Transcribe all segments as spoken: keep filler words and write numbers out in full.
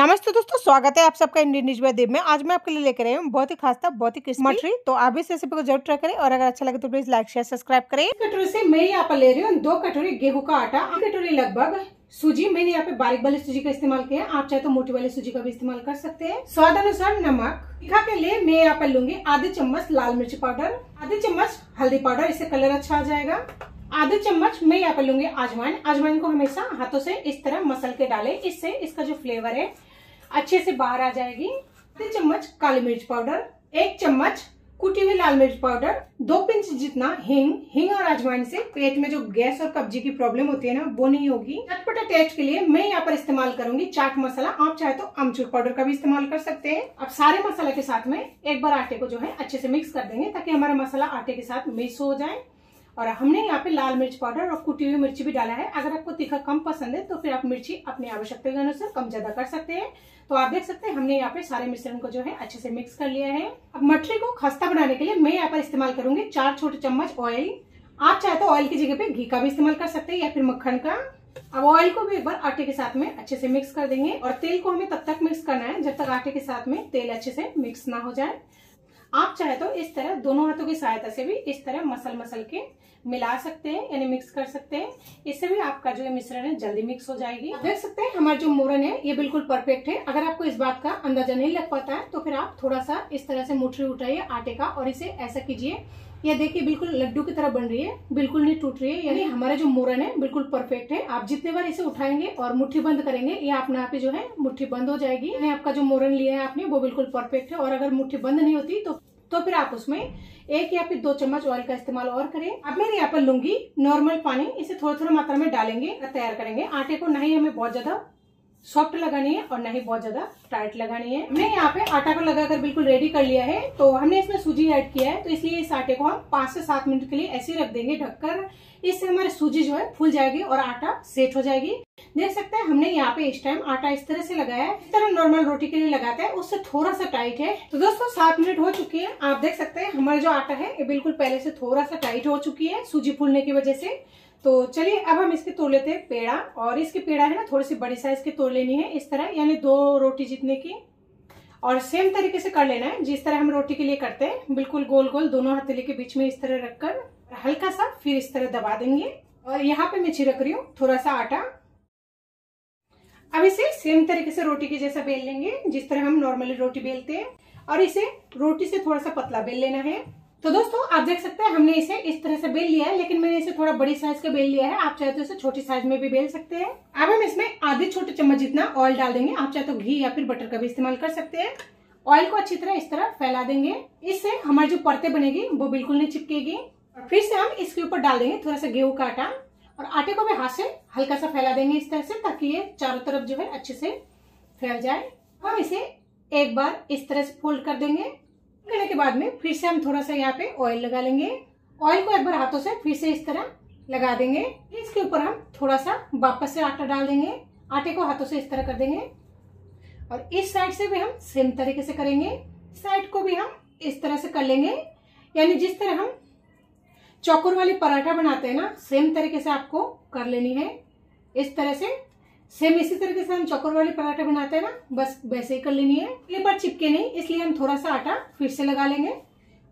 नमस्ते दोस्तों, स्वागत है आप सबका इंडियन डिश बाय देव में। आज मैं आपके लिए लेकर आई हूँ बहुत ही खास्ता, बहुत ही क्रिस्पी मठरी। तो आप इस रेसिपी को जरूर ट्राई करें और अगर अच्छा लगे तो प्लीज लाइक शेयर सब्सक्राइब करें। कटोरी से मैं यहाँ पर ले रही हूँ दो कटोरी गेहूं का आटा, आठ कटोरी लगभग सूजी। मैंने यहाँ पे बारीक वाली सूजी का इस्तेमाल किया, आप चाहे तो मोटी वाली सूजी का भी इस्तेमाल कर सकते हैं। स्वाद अनुसार नमक। तीखा के लिए मैं यहाँ पर लूंगी आधे चम्मच लाल मिर्च पाउडर, आधे चम्मच हल्दी पाउडर, इससे कलर अच्छा आ जाएगा। आधे चम्मच मैं यहाँ पर लूंगी अजवाइन। अजवाइन को हमेशा हाथों से इस तरह मसल के डालें, इससे इसका जो फ्लेवर है अच्छे से बाहर आ जाएगी। आधे चम्मच काली मिर्च पाउडर, एक चम्मच कुटी हुई लाल मिर्च पाउडर, दो पिंच जितना हींग। हींग और अजवाइन से पेट में जो गैस और कब्जी की प्रॉब्लम होती है ना, वो नहीं होगी। चटपटा टेस्ट के लिए मैं यहाँ पर इस्तेमाल करूंगी चाट मसाला, आप चाहे तो अमचूर पाउडर का भी इस्तेमाल कर सकते हैं। अब सारे मसाला के साथ में एक बार आटे को जो है अच्छे से मिक्स कर देंगे ताकि हमारा मसाला आटे के साथ मिक्स हो जाए। और हमने यहाँ पे लाल मिर्च पाउडर और कुटी हुई मिर्ची भी डाला है। अगर आपको तीखा कम पसंद है तो फिर आप मिर्ची अपनी आवश्यकता के अनुसार कम ज्यादा कर सकते हैं। तो आप देख सकते हैं हमने यहाँ पे सारे मिश्रण को जो है अच्छे से मिक्स कर लिया है। अब मठरी को खस्ता बनाने के लिए मैं यहाँ पर इस्तेमाल करूंगी चार छोटे चम्मच ऑयल। आप चाहे तो ऑयल की जगह पे घी का भी इस्तेमाल कर सकते हैं या फिर मक्खन का। अब ऑयल को भी एक बार आटे के साथ में अच्छे से मिक्स कर देंगे और तेल को हमें तब तक मिक्स करना है जब तक आटे के साथ में तेल अच्छे से मिक्स ना हो जाए। आप चाहे तो इस तरह दोनों हाथों की सहायता से भी इस तरह मसल मसल के मिला सकते हैं यानी मिक्स कर सकते हैं, इससे भी आपका जो मिश्रण है जल्दी मिक्स हो जाएगी। आप देख सकते हैं हमारा जो मोरन है ये बिल्कुल परफेक्ट है। अगर आपको इस बात का अंदाजा नहीं लग पाता है तो फिर आप थोड़ा सा इस तरह से मुठरी उठाइए आटे का और इसे ऐसा कीजिए। यह देखिए बिल्कुल लड्डू की तरह बन रही है, बिल्कुल नहीं टूट रही है, यानी हमारा जो मोरन है बिल्कुल परफेक्ट है। आप जितने बार इसे उठाएंगे और मुट्ठी बंद करेंगे ये अपने आप ही जो है मुट्ठी बंद हो जाएगी, यानी आपका जो मोरन लिया है आपने वो बिल्कुल परफेक्ट है। और अगर मुट्ठी बंद नहीं होती तो तो फिर आप उसमें एक या फिर दो चम्मच ऑयल का इस्तेमाल और करें। अब मैं यहाँ पर लूंगी नॉर्मल पानी, इसे थोड़ा थोड़ा मात्रा में डालेंगे तैयार करेंगे आटे को। नहीं हमें बहुत ज्यादा सॉफ्ट लगानी है और ना ही बहुत ज्यादा टाइट लगानी है। हमने यहाँ पे आटा को लगाकर बिल्कुल रेडी कर लिया है। तो हमने इसमें सूजी ऐड किया है तो इसलिए इस आटे को हम पांच से सात मिनट के लिए ऐसे रख देंगे ढककर, इससे हमारी सूजी जो है फूल जाएगी और आटा सेट हो जाएगी। देख सकते हैं हमने यहाँ पे इस टाइम आटा इस तरह से लगाया है, इस तरह नॉर्मल रोटी के लिए लगाते हैं उससे थोड़ा सा टाइट है। तो दोस्तों सात मिनट हो चुकी है, आप देख सकते हैं हमारा जो आटा है ये बिल्कुल पहले से थोड़ा सा टाइट हो चुकी है सूजी फूलने की वजह से। तो चलिए अब हम इसके तोड़ लेते हैं पेड़ा, और इसके पेड़ा है ना थोड़ी सी बड़ी साइज की तोड़ लेनी है इस तरह, यानी दो रोटी जितने की। और सेम तरीके से कर लेना है जिस तरह हम रोटी के लिए करते हैं, बिल्कुल गोल गोल दोनों हथेली के बीच में इस तरह रखकर हल्का सा फिर इस तरह दबा देंगे। और यहाँ पे मैं छिड़क रही हूँ थोड़ा सा आटा। अब इसे सेम तरीके से रोटी के जैसा बेल लेंगे जिस तरह हम नॉर्मली रोटी बेलते हैं, और इसे रोटी से थोड़ा सा पतला बेल लेना है। तो दोस्तों आप देख सकते हैं हमने इसे इस तरह से बेल लिया है, लेकिन मैंने इसे थोड़ा बड़ी साइज का बेल लिया है, आप चाहे तो इसे छोटी साइज में भी बेल सकते हैं। अब हम इसमें आधे छोटे चम्मच जितना ऑयल डाल देंगे, आप चाहे तो घी या फिर बटर का भी इस्तेमाल कर सकते हैं। ऑयल को अच्छी तरह इस तरह फैला देंगे, इससे हमारी जो परतें बनेगी वो बिल्कुल नहीं चिपकेगी। और फिर से हम इसके ऊपर डाल देंगे थोड़ा सा गेहूं का आटा और आटे को भी हाथ से हल्का सा फैला देंगे इस तरह से ताकि ये चारों तरफ जो है अच्छे से फैल जाए। हम इसे एक बार इस तरह से फोल्ड कर देंगे, करने के बाद में फिर से हम थोड़ा सा यहाँ पे ऑयल लगा लेंगे। ऑयल को एक बार हाथों से फिर से इस तरह लगा देंगे, इसके ऊपर हम थोड़ा सा वापस से आटा डाल देंगे, आटे को हाथों से इस तरह कर देंगे। और इस साइड से भी हम सेम तरीके से करेंगे, साइड को भी हम इस तरह से कर लेंगे, यानी जिस तरह हम चौकोर वाली पराठा बनाते हैं ना सेम तरीके से आपको कर लेनी है। इस तरह से सेम इसी तरीके से हम चौकोर वाले पराठे बनाते हैं ना, बस वैसे ही कर लेनी है। एक बार चिपके नहीं इसलिए हम थोड़ा सा आटा फिर से लगा लेंगे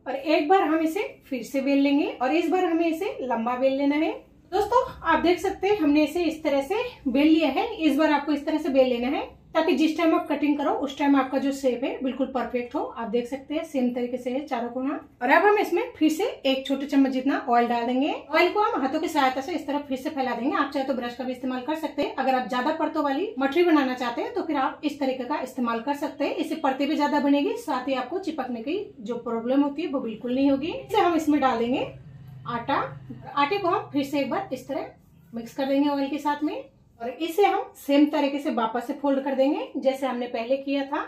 और एक बार हम इसे फिर से बेल लेंगे, और इस बार हमें इसे लंबा बेल लेना है। दोस्तों आप देख सकते हैं हमने इसे इस तरह से बेल लिया है, इस बार आपको इस तरह से बेल लेना है ताकि जिस टाइम आप कटिंग करो उस टाइम आपका जो शेप है बिल्कुल परफेक्ट हो। आप देख सकते हैं सेम तरीके से है चारों कोना। और अब हम इसमें फिर से एक छोटे चम्मच जितना ऑयल डाल देंगे। ऑयल को हम हाथों की सहायता से इस तरह फिर से फैला देंगे, आप चाहे तो ब्रश का भी इस्तेमाल कर सकते हैं। अगर आप ज्यादा परतों वाली मठरी बनाना चाहते हैं तो फिर आप इस तरीके का इस्तेमाल कर सकते हैं, इससे परतें भी ज्यादा बनेगी, साथ ही आपको चिपकने की जो प्रॉब्लम होती है वो बिल्कुल नहीं होगी। इसे हम इसमें डाल देंगे आटा, आटे को हम फिर से एक बार इस तरह मिक्स कर देंगे ऑयल के साथ में, और इसे हम सेम तरीके से वापस से फोल्ड कर देंगे जैसे हमने पहले किया था।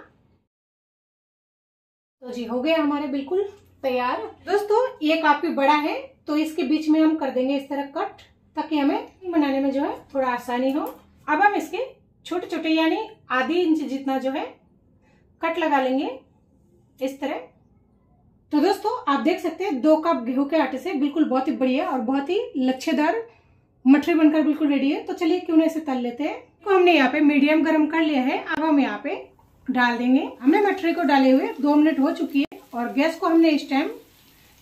तो जी हो गए हमारे बिल्कुल तैयार। दोस्तों ये काफी बड़ा है तो इसके बीच में हम कर देंगे इस तरह कट ताकि हमें बनाने में जो है थोड़ा आसानी हो। अब हम इसके छोटे छोटे यानी आधी इंच जितना जो है कट लगा लेंगे इस तरह। तो दोस्तों आप देख सकते हैं दो कप गेहूं के आटे से बिल्कुल बहुत ही बढ़िया और बहुत ही लच्छेदार मठरी बनकर बिल्कुल रेडी है। तो चलिए क्यों ना इसे तल लेते हैं। को हमने यहाँ पे मीडियम गरम कर लिया है। अब हम यहाँ पे डाल देंगे, हमने मटरी को डाले हुए दो मिनट हो चुकी है और गैस को हमने इस टाइम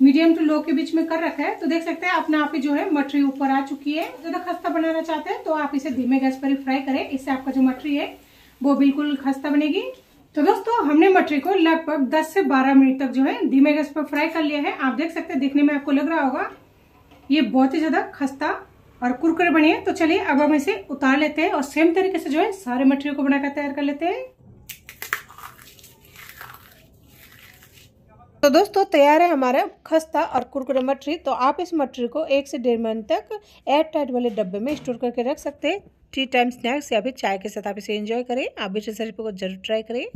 मीडियम टू लो के बीच में कर रखा है। तो देख सकते हैं अपने आप ही जो है मटरी ऊपर आ चुकी है। ज्यादा खस्ता बनाना चाहते हैं तो आप इसे धीमे गैस पर ही फ्राई करें, इससे आपका जो मटरी है वो बिल्कुल खस्ता बनेगी। तो दोस्तों हमने मटरी को लगभग दस से बारह मिनट तक जो है धीमे गैस पर फ्राई कर लिया है। आप देख सकते हैं दिखने में आपको लग रहा होगा ये बहुत ही ज्यादा खस्ता और कुरकुरे बने हैं। तो चलिए अब हम इसे उतार लेते हैं और सेम तरीके से जो है सारे मटरी को बनाकर तैयार कर लेते हैं। तो दोस्तों तैयार है हमारा खस्ता और कुरकुरे मटरी। तो आप इस मटरी को एक से डेढ़ महीने तक एयर टाइट वाले डब्बे में स्टोर करके रख सकते हैं। टी टाइम स्नैक्स या फिर चाय के साथ आप इसे एंजॉय करें। आप इस रेसिपी को जरूर ट्राई करें।